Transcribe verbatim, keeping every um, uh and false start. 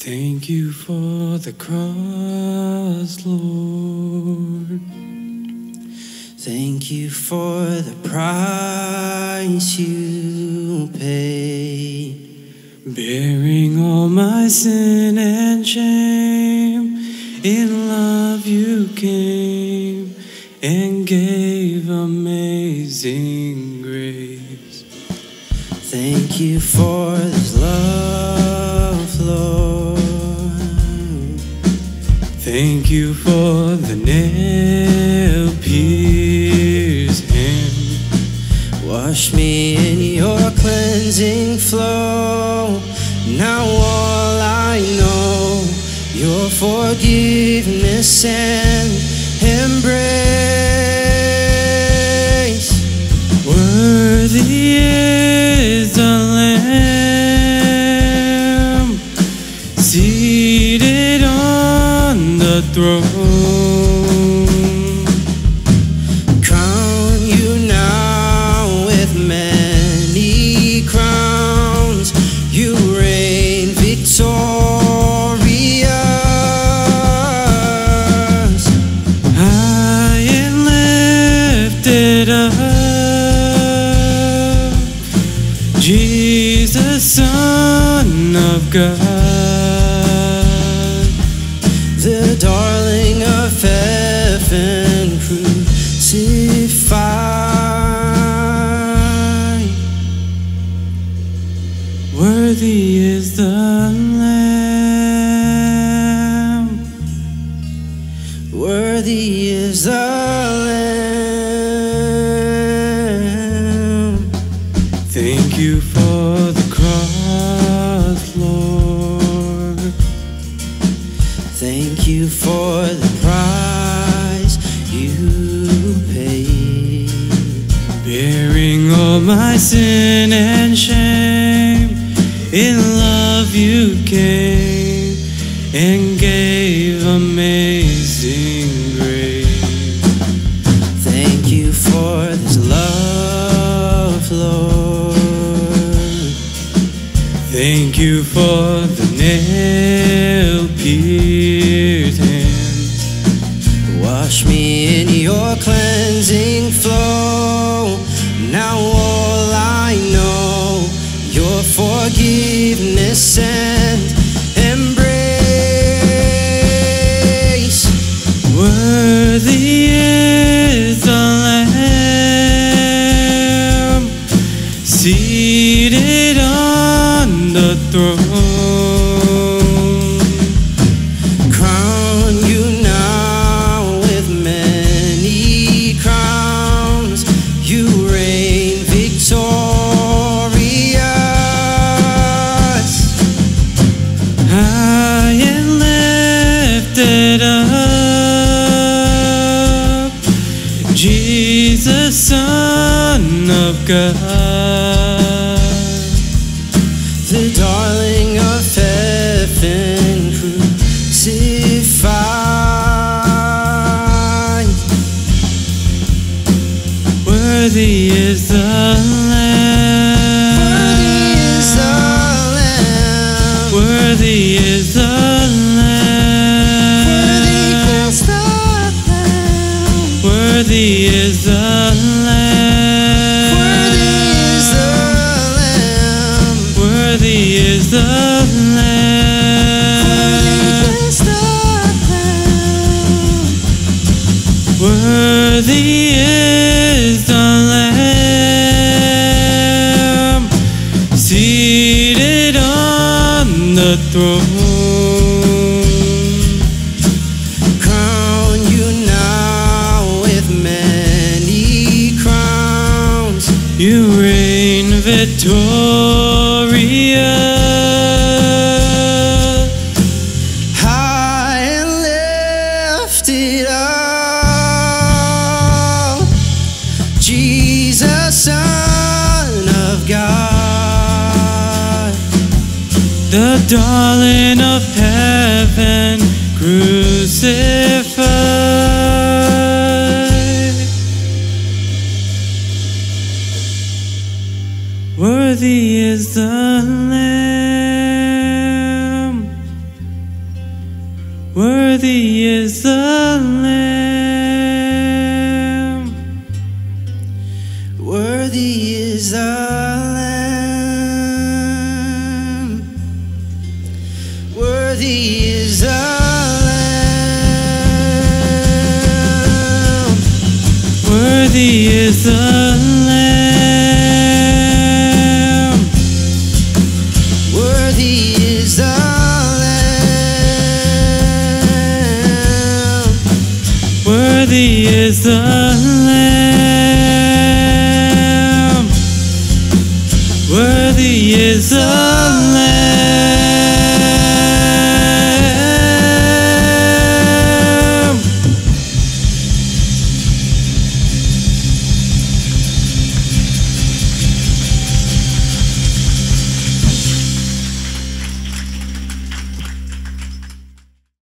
Thank you for the cross, Lord. Thank you for the price you paid, bearing all my sin and shame. In love you came and gave amazing grace. Thank you for this love, Lord. Thank you for the nail-pierced hand. Wash me in your cleansing flow. Now all I know, your forgiveness and embrace. Worthy is the Lamb seated on the throne. Crown you now with many crowns. You reign victorious. Jesus, Son of God, the darling of heaven, crucified. Worthy is the Lamb. Worthy is the Lamb. Thank you for the cross, Lord. Thank you for the price you paid, bearing all my sin and shame. In love you came and gave amazing grace. Thank you for this love, Lord. Thank you for the nail-pierced hands. Wash me in your cleansing flow. Now all I know, your forgiveness and embrace. Worthy is the Lamb seated on the throne. Crown you now with many crowns. You reign victorious. High and lifted up, Jesus, Son of God, the darling of heaven, crucified. Worthy is the Lamb. Worthy is the Lamb. Worthy is the Lamb. Worthy is the Lamb. Worthy is the Lamb seated on the throne. Crown you now with many crowns. You reign victorious. High and lifted up, Jesus, Son of God, the darling of heaven, crucified. Worthy is the Lamb. Worthy is the Lamb. Worthy is the Lamb. Worthy is the Lamb. Worthy is the Lamb.